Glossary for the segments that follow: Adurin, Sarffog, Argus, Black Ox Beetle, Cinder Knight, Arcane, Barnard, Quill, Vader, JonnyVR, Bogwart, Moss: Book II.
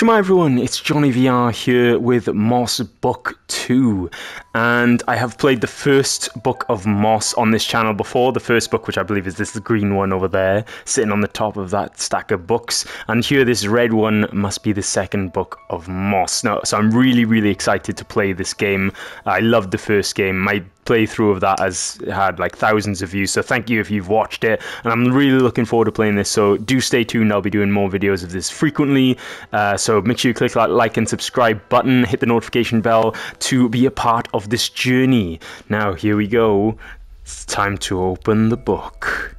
Shemai everyone, it's JonnyVR here with Moss Book 2, and I have played the first book of Moss on this channel before, the first book which I believe is this green one over there, sitting on the top of that stack of books, and here this red one must be the second book of Moss. Now, so I'm really excited to play this game. I loved the first game. My playthrough of that has had like thousands of views, so thank you if you've watched it, and I'm really looking forward to playing this, so do stay tuned. I'll be doing more videos of this frequently, so make sure you click that like and subscribe button, hit the notification bell to be a part of this journey. Now here we go, it's time to open the book.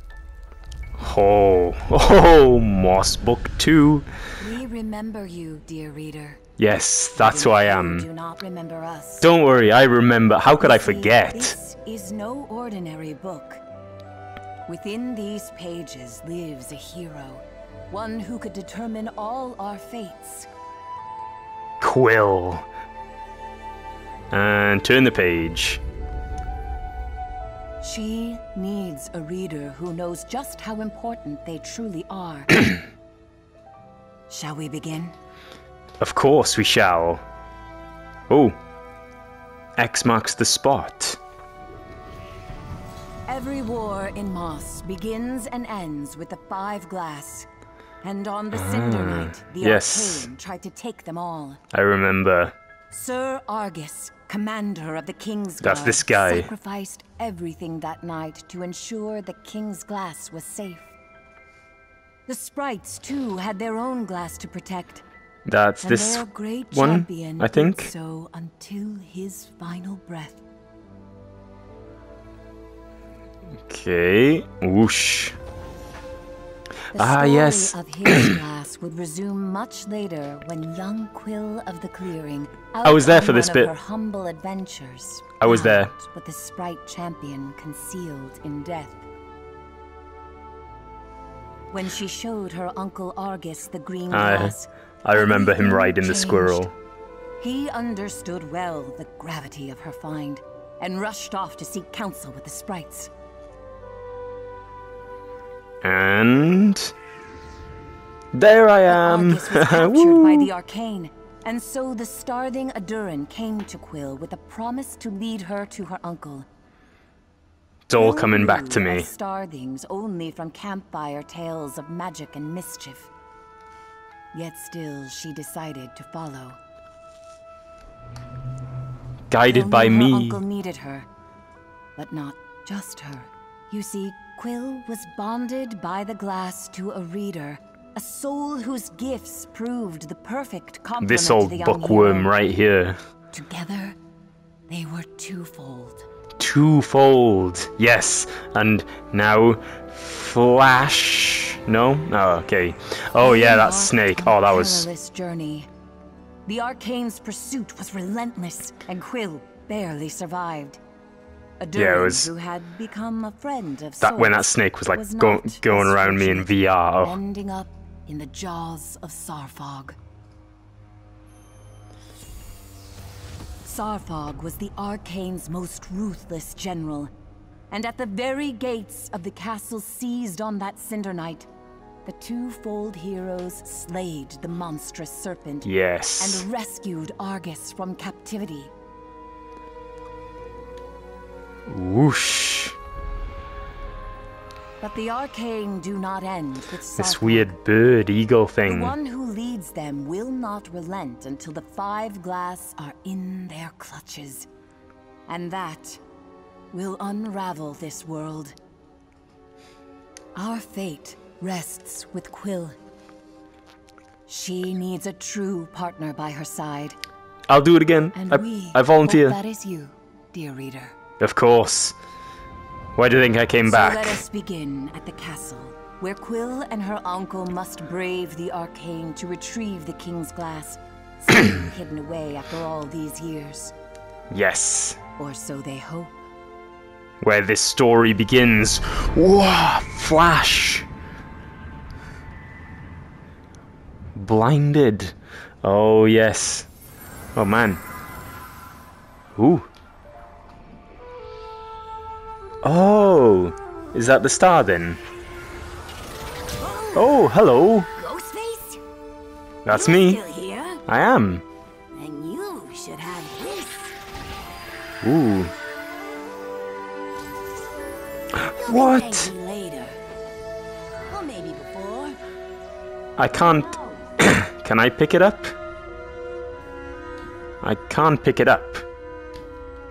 Oh, Moss Book 2. We remember you, dear reader. Yes, that's who I am. Do not remember us. Don't worry, I remember. How could I forget? This is no ordinary book. Within these pages lives a hero, one who could determine all our fates. Quill. And turn the page. She needs a reader who knows just how important they truly are. Shall we begin? Of course we shall. Oh. X marks the spot. Every war in Moss begins and ends with the 5 glass. And on the Cinder Knight, the Arcane tried to take them all. I remember. Sir Argus, commander of the King's Guard, sacrificed everything that night to ensure the King's glass was safe. The sprites, too, had their own glass to protect. That's and this great one, I think. So until his final breath. Okay. Whoosh. The story of his glass would resume much later when young Quill of the clearing. I was there for this bit. Her humble adventures. I was there. But the sprite champion concealed in death. When she showed her uncle Argus the green glass. I remember him riding the squirrel. He understood well the gravity of her find, and rushed off to seek counsel with the sprites. And there I am. Argus was captured by the Arcane, and so the starving Adurin came to Quill with a promise to lead her to her uncle. It's all coming back to me. Starthings only from campfire tales of magic and mischief. Yet still, she decided to follow. Guided by me. Her uncle needed her, but not just her. You see, Quill was bonded by the glass to a reader, a soul whose gifts proved the perfect complement to the young. This old bookworm right here. Together, they were twofold. Twofold, yes. And now, flash. No? Oh, okay. Oh, yeah, that's Snake. Oh, that was... The Arcane's pursuit was relentless, and Quill barely survived. Yeah, it was... That when that Snake was, like, going around me in VR. Ending up in the jaws of Sarffog. Sarffog was the Arcane's most ruthless general. And at the very gates of the castle seized on that Cinder Knight, the twofold heroes slayed the monstrous serpent. Yes. And rescued Argus from captivity. Whoosh. But the Arcane do not end with Sarffog. This weird bird eagle thing. The one who leads them will not relent until the 5 glass are in their clutches. And that will unravel this world. Our fate rests with Quill. She needs a true partner by her side. I'll do it again. And I volunteer. That is you, dear reader. Of course. Why do you think I came back? Let us begin at the castle, where Quill and her uncle must brave the Arcane to retrieve the King's glass, still hidden away after all these years. Yes. Or so they hope. Where this story begins. Whoa, flash. Blinded. Oh, yes. Oh, man. Ooh. Oh, is that the star then? Oh, hello. Ghostface? That's me. Still here? I am. And you should have this. Ooh. What? Later. Or maybe before. I can't. Can I pick it up? I can't pick it up.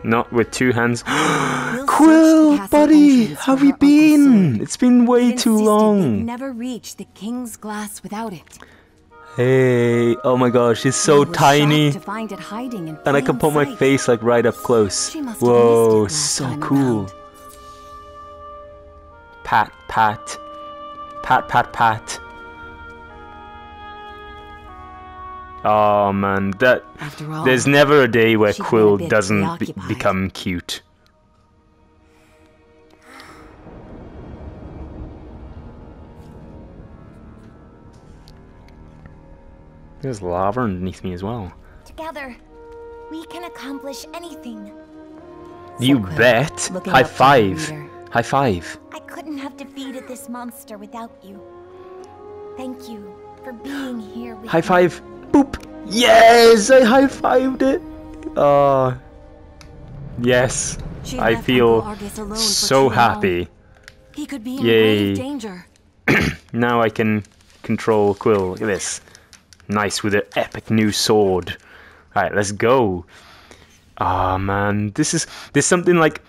Not with two hands. Quill, buddy, how have you been? It's been way too long. Never reached the king's glass without it. Hey, oh my gosh, she's so tiny. To find it hiding in and I can put my face like right up close. Whoa, so cool. Around. Pat, pat. Pat, pat, pat. Oh man, that all, there's never a day where Quill doesn't become cute. There's lava underneath me as well. Together, we can accomplish anything. You bet! High five! High five! I couldn't have defeated this monster without you. Thank you for being here with me. High five! Boop! Yes! I high-fived it! Yes. I feel so happy. He could be in grave danger. Now I can control Quill. Look at this. Nice with an epic new sword. Alright, let's go. Ah, man. This is... There's something, like,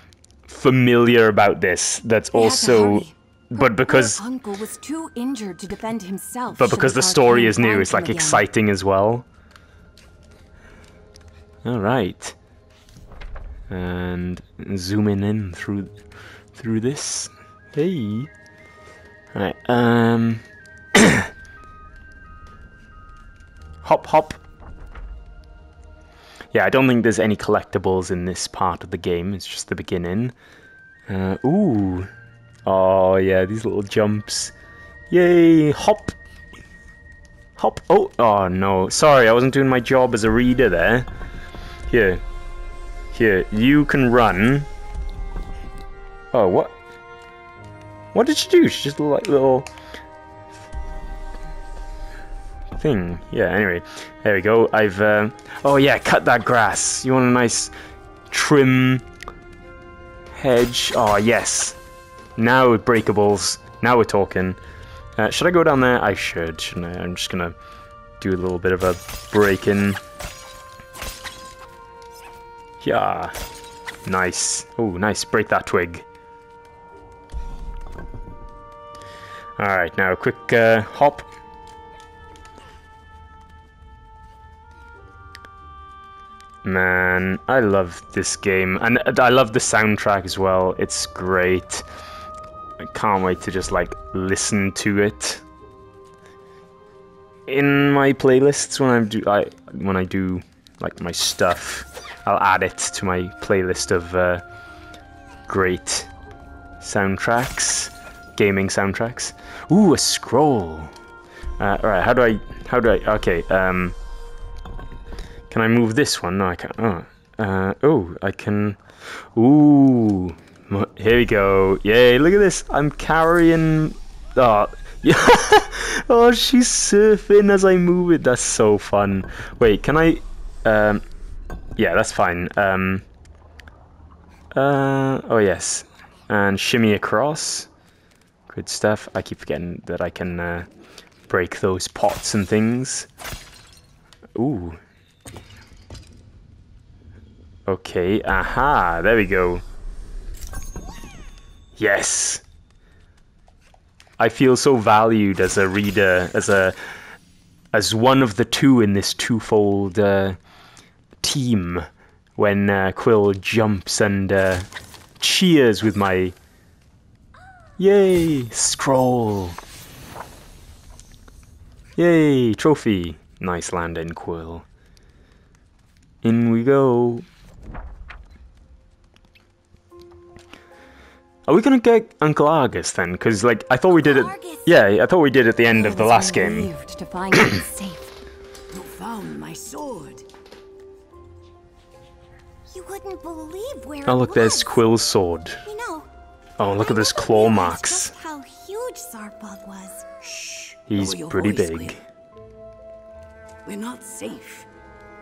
familiar about this that's also... But because uncle was too injured to defend himself. But because the story is new, it's like exciting as well. All right, and zooming in through this. Hey, all right. Hop, hop. Yeah, I don't think there's any collectibles in this part of the game. It's just the beginning. Ooh. Oh yeah, these little jumps. Yay, hop. Hop. Oh no. Sorry, I wasn't doing my job as a reader there. Here. Here, you can run. Oh, what? What did she do? She just like little thing. Yeah, anyway. There we go. I've oh yeah, cut that grass. You want a nice trim hedge. Oh, yes. Now with breakables, now we're talking. Should I go down there? I should, shouldn't I? I'm just gonna do a little bit of a break-in. Yeah. Nice. Oh, nice. Break that twig. Alright, now a quick hop. Man, I love this game. And I love the soundtrack as well. It's great. I can't wait to just like listen to it in my playlists when I do like my stuff. I'll add it to my playlist of great soundtracks, gaming soundtracks. Ooh, a scroll. All right, how do I? Okay, can I move this one? No, I can't. Oh, I can. Ooh. Here we go. Yay, look at this. I'm carrying... Oh, yeah. Oh, she's surfing as I move it. That's so fun. Wait, can I... yeah, that's fine. Oh, yes. And shimmy across. Good stuff. I keep forgetting that I can break those pots and things. Ooh. Okay, aha. There we go. Yes! I feel so valued as a reader, as one of the two in this twofold team, when Quill jumps and cheers with my yay scroll, yay trophy. Nice landing, Quill. In we go. Are we gonna get Uncle Argus then? Because like I thought we did it. Yeah, I thought we did at the end of the last game. To find it safe. You found my sword. You wouldn't believe where. Oh look, there's Quill's sword. You know. Oh look at those claw marks. Just how huge Sarffog was. Shh. He's pretty big. We're not safe.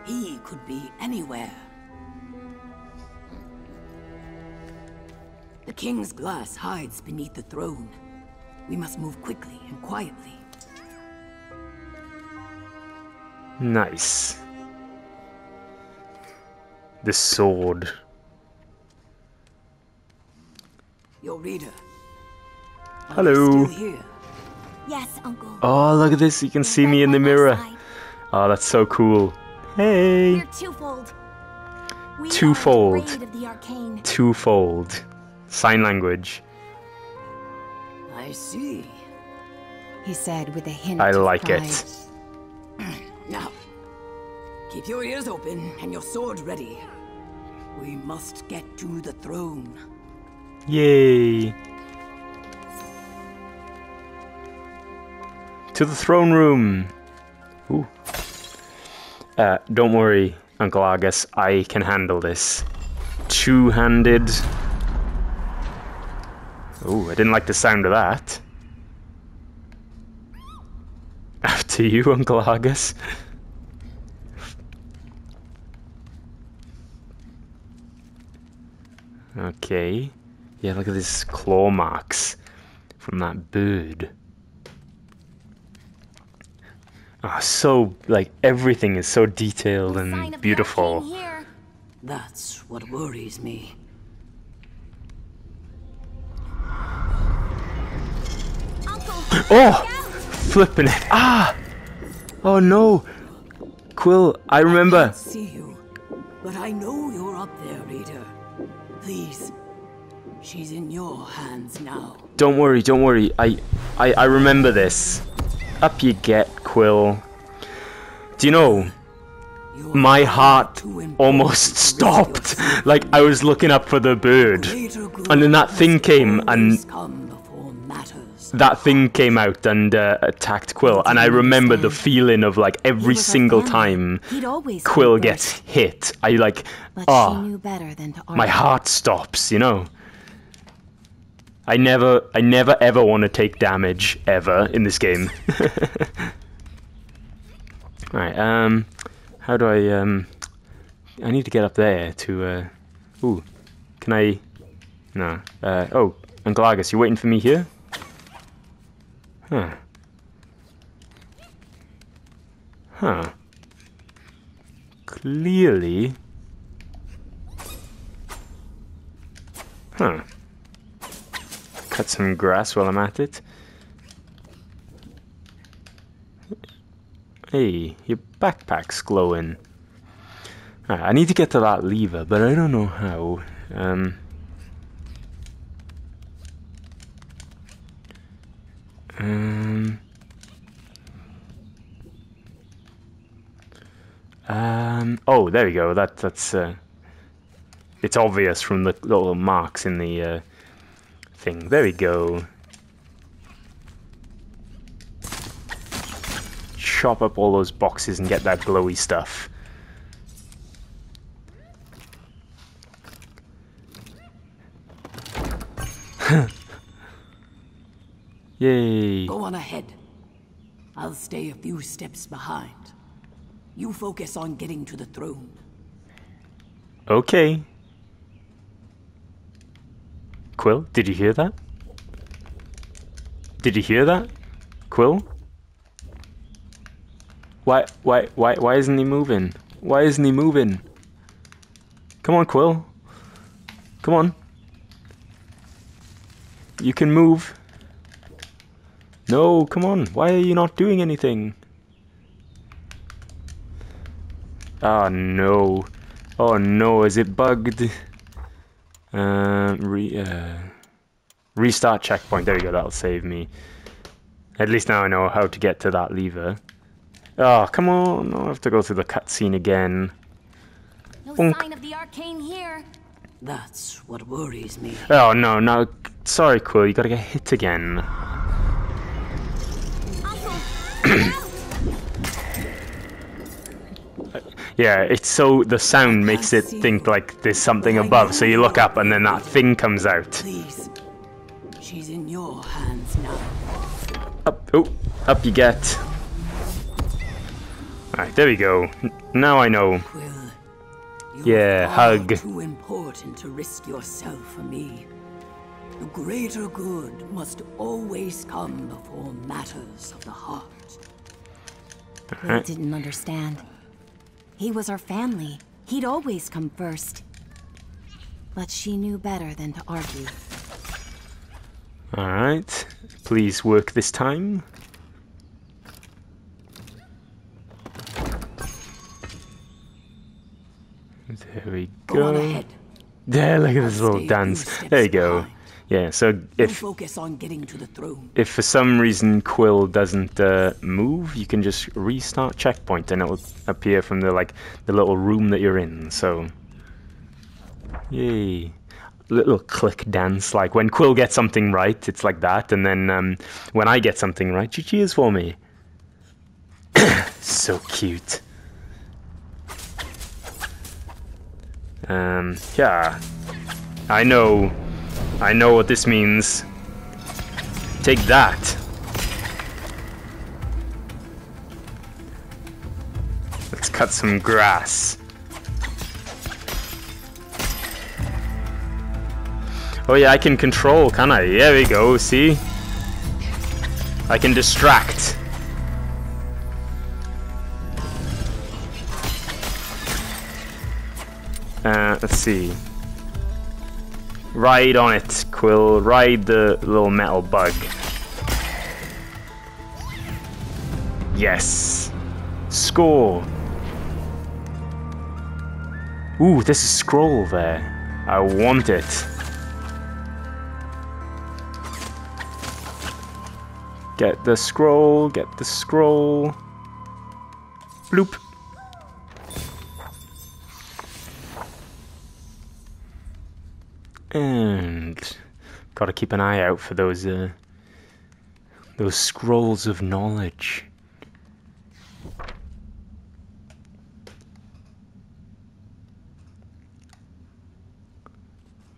He could be anywhere. The King's glass hides beneath the throne. We must move quickly and quietly. Nice. The sword. Your reader. Hello. Still here? Yes, Uncle. Oh, look at this. You can see me in the mirror. Oh, that's so cool. Hey. We're twofold. Twofold. Twofold. Sign language. I see. He said with a hint of pride. I like it. Now, keep your ears open and your sword ready. We must get to the throne. Yay. To the throne room. Ooh. Don't worry, Uncle Argus. I can handle this. Two-handed. Oh, I didn't like the sound of that. After you, Uncle Argus. Okay. Yeah, look at these claw marks from that bird. Ah, oh, so, like, everything is so detailed and beautiful. That's what worries me. Oh! Flipping it. Ah! Oh no! Quill, I remember. I can't see you, but I know you're up there, reader. Please. She's in your hands now. Don't worry, don't worry. I remember this. Up you get, Quill. Do you know? My heart almost stopped. Like, I was looking up for the bird. And then that thing came and... that thing came out and attacked Quill, and I remember the feeling of, like, every single time Quill gets hit, I, like, my heart stops, you know? I never ever want to take damage, ever, in this game. Alright, how do I need to get up there to, ooh, can I, no, oh, Uncle Argus, you waiting for me here? Huh. Huh. Clearly. Huh. Cut some grass while I'm at it. Hey, your backpack's glowing. Alright, I need to get to that lever, but I don't know how. Oh, there we go. That's it's obvious from the little marks in the thing. There we go. Chop up all those boxes and get that glowy stuff. Yay. Go on ahead. I'll stay a few steps behind. You focus on getting to the throne. Okay. Quill, did you hear that? Did you hear that? Quill? Why isn't he moving? Why isn't he moving? Come on, Quill. Come on. You can move. No, come on. Why are you not doing anything? Ah, no. Oh, no. Is it bugged? Restart checkpoint. There we go. That'll save me. At least now I know how to get to that lever. Ah, oh, come on. I'll have to go through the cutscene again. No sign of the arcane here. That's what worries me. Oh, no. No. Sorry, Quill. You got to get hit again. Yeah, it's so the sound makes it think like there's something above, so you look up and then that thing comes out. Please. She's in your hands now. Up, oh, up you get. Alright, there we go. Now I know. Quill, yeah, hug. Too important to risk yourself for me. The greater good must always come before matters of the heart. Quill didn't understand. He was our family. He'd always come first. But she knew better than to argue. Alright. Please work this time. There we go. Yeah, look at this little dance. There you go. Yeah, so if for some reason Quill doesn't move, you can just restart checkpoint and it'll appear from the the little room that you're in. So yay. Little click dance, like when Quill gets something right, it's like that, and then when I get something right, she cheers for me. So cute. Yeah, I know what this means. Take that. Let's cut some grass. Oh yeah, I can control, can I? There we go, see? I can distract. Let's see. Ride on it, Quill. Ride the little metal bug. Yes. Score. Ooh, there's a scroll there. I want it. Get the scroll. Get the scroll. Bloop. And gotta keep an eye out for those scrolls of knowledge.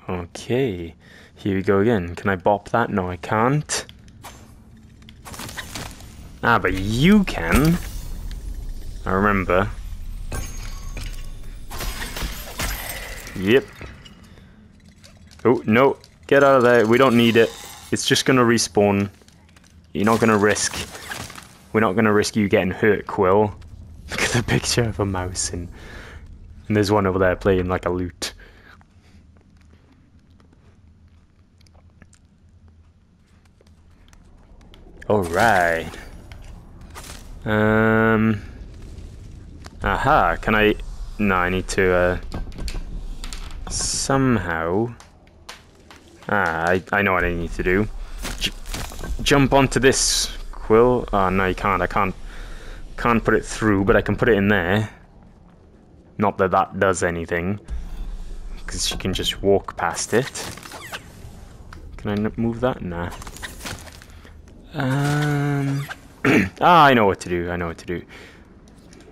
Okay, here we go again. Can I bop that? No, I can't. Ah, but you can. I remember. Yep. Oh, no. Get out of there. We don't need it. It's just going to respawn. You're not going to risk... We're not going to risk you getting hurt, Quill. Look at the picture of a mouse and there's one over there playing like a lute. Alright. Aha, can I... No, I need to, somehow... Ah, I know what I need to do. Jump onto this, Quill. Oh, no, you can't. I can't put it through, but I can put it in there. Not that that does anything. Because she can just walk past it. Can I move that? Nah. Ah, I know what to do. I know what to do.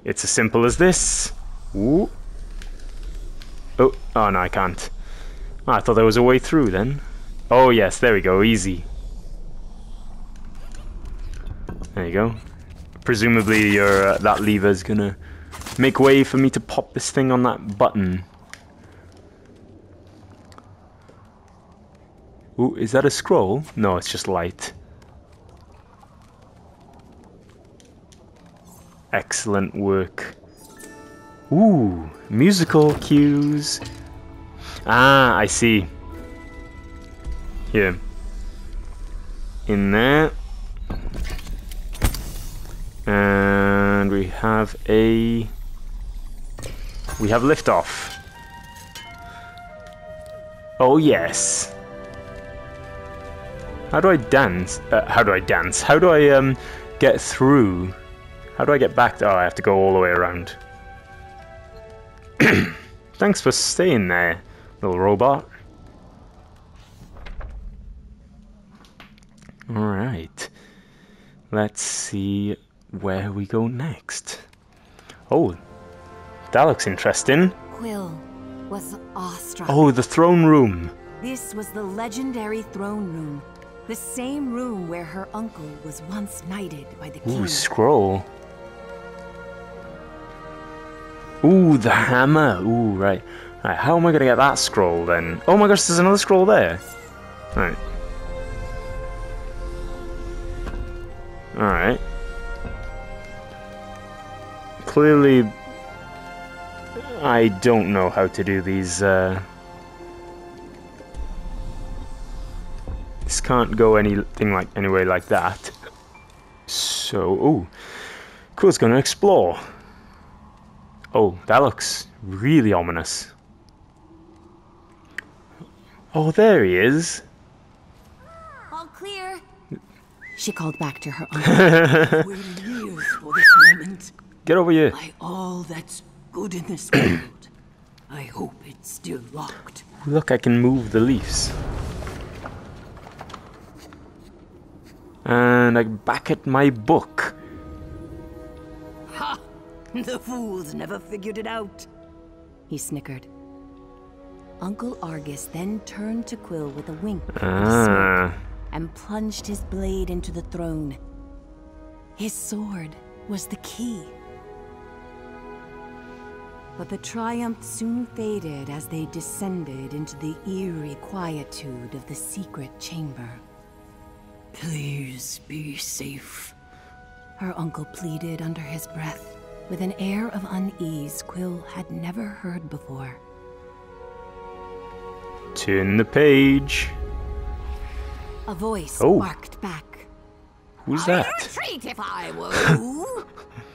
It's as simple as this. Ooh. Oh, oh, no, I can't. Oh, I thought there was a way through then. Oh yes, there we go, easy. There you go. Presumably your that lever's gonna make way for me to pop this thing on that button. Ooh, is that a scroll? No, it's just light. Excellent work. Ooh, musical cues. Ah, I see. Here. In there. And we have a... We have liftoff. Oh, yes. How do I dance? How do I dance? How do I get through? How do I get back? Oh, I have to go all the way around. Thanks for staying there. Little robot. Alright. Let's see where we go next. Oh, that looks interesting. Quill was awestruck. Oh, the throne room. This was the legendary throne room. The same room where her uncle was once knighted by the king. Ooh, scroll. Ooh, the hammer. Ooh, right. Alright, how am I going to get that scroll then? Oh my gosh, there's another scroll there. Alright. Alright. Clearly, I don't know how to do these. This can't go anything like anyway like that. So, ooh. Quill's gonna explore. Oh, that looks really ominous. Oh, there he is. All clear. She called back to her uncle. Waited years for this moment. Get over here. By all that's good in this world, I hope it's still locked. Look, I can move the leaves. And I'm back at my book. Ha! The fools never figured it out. He snickered. Uncle Argus then turned to Quill with a wink of smoke and plunged his blade into the throne. His sword was the key. But the triumph soon faded as they descended into the eerie quietude of the secret chamber. Please be safe, her uncle pleaded under his breath, with an air of unease Quill had never heard before. Turn the page. A voice barked back. Who's that? I'd retreat if I were you.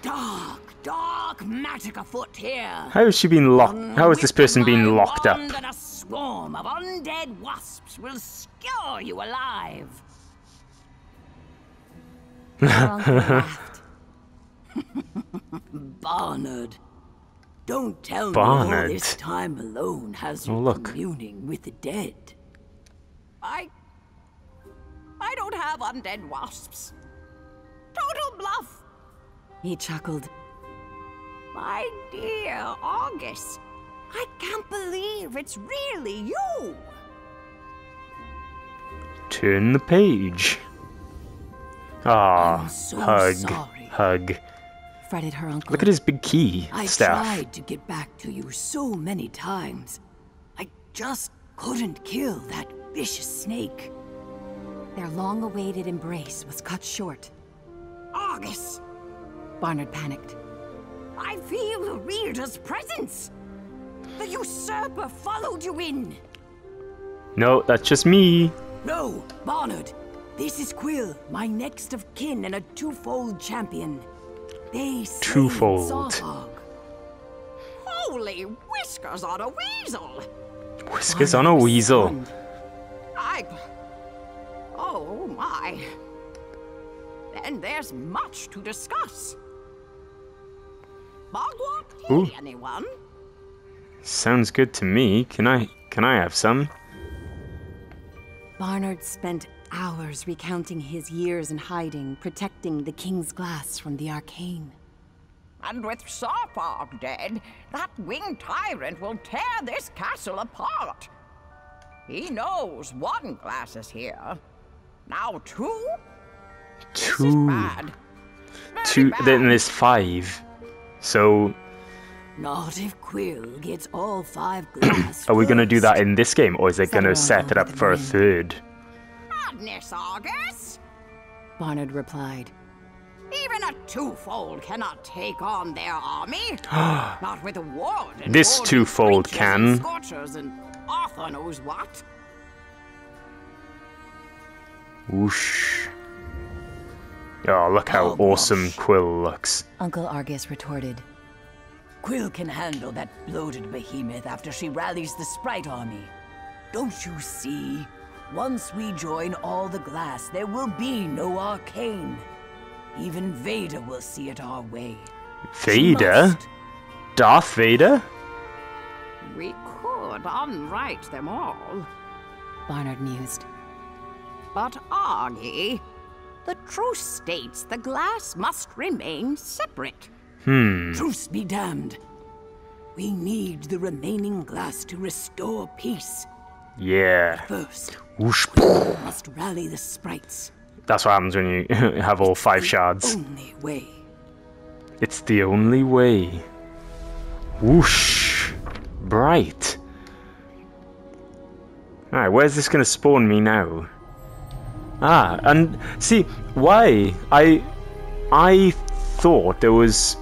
Dark, dark magic afoot here. How has she been locked? How has this person been locked up? And a swarm of undead wasps will skewer you alive. Barnard, don't tell me all this time alone has you communing with the dead. I don't have undead wasps. Total bluff. He chuckled. My dear Argus, I can't believe it's really you. Turn the page. Ah, so hug. Fretted her uncle. Look at his big key staff. I tried to get back to you so many times. I just couldn't kill that vicious snake. Their long-awaited embrace was cut short. Argus! Barnard panicked. I feel the reader's presence! The usurper followed you in! No, that's just me. No, Barnard. This is Quill, my next of kin and a twofold champion. They saved Sarffog. Holy whiskers on a weasel! Whiskers on a weasel. Oh my. Then there's much to discuss. Bogwart tea, anyone? Sounds good to me. Can I have some? Barnard spent hours recounting his years in hiding, protecting the King's Glass from the Arcane. And with Sarffog dead, that winged tyrant will tear this castle apart. He knows one glass is here. Now two? Two. This is bad. Two, bad. Then there's five. So... Not if Quill gets all five glasses. Are we going to do that in this game, or is it going to set it up for a third? Madness, Argus! Barnard replied. Even a twofold cannot take on their army. Not with a ward. This twofold can. Scorchers and Arthur knows what. Whoosh. Oh, look how awesome Quill looks. Uncle Argus retorted. Quill can handle that bloated behemoth after she rallies the sprite army. Don't you see? Once we join all the glass, there will be no Arcane. Even Vader will see it our way. Vader? Darth Vader? We could unwrite them all, Barnard mused. But Argy, the truce states the glass must remain separate. Truce be damned. We need the remaining glass to restore peace. Yeah. First, whoosh, must rally the sprites. That's what happens when you have all five shards. Only way. It's the only way. Whoosh. Bright. Alright, where's this gonna spawn me now? Ah, and see, why? I thought there was...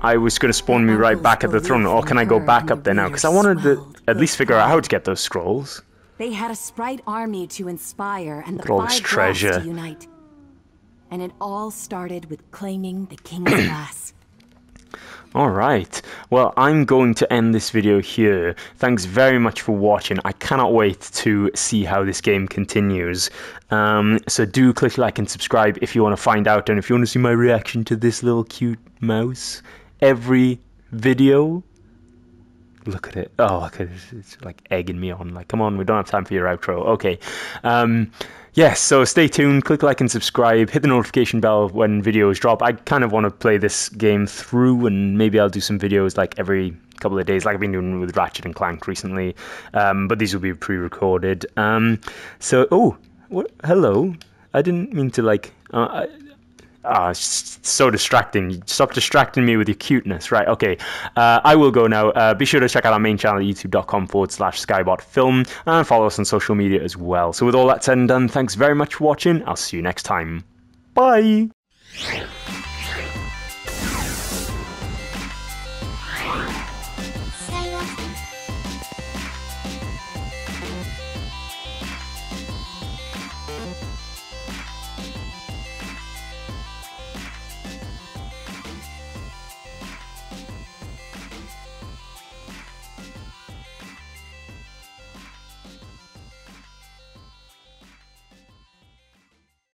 I was going to spawn me right back at the throne. Or can I go back up there now? Because I wanted to at least figure out how to get those scrolls. They had a sprite army to inspire and the five gods to unite. And it all started with claiming the king's glass. Alright, well, I'm going to end this video here. Thanks very much for watching. I cannot wait to see how this game continues. So do click like and subscribe if you want to find out. And if you want to see my reaction to this little cute mouse... every video. Look at it. Oh, look at it. It's like egging me on. Like, come on, we don't have time for your outro. Okay. Yes, so stay tuned. Click like and subscribe. Hit the notification bell when videos drop. I kind of want to play this game through, and maybe I'll do some videos like every couple of days, like I've been doing with Ratchet and Clank recently. But these will be pre-recorded. So, oh, what? Hello. I didn't mean to like... Ah, it's so distracting. Stop distracting me with your cuteness. Right, okay. I will go now. Be sure to check out our main channel, youtube.com/skybotfilm, and follow us on social media as well. So with all that said and done, thanks very much for watching. I'll see you next time. Bye!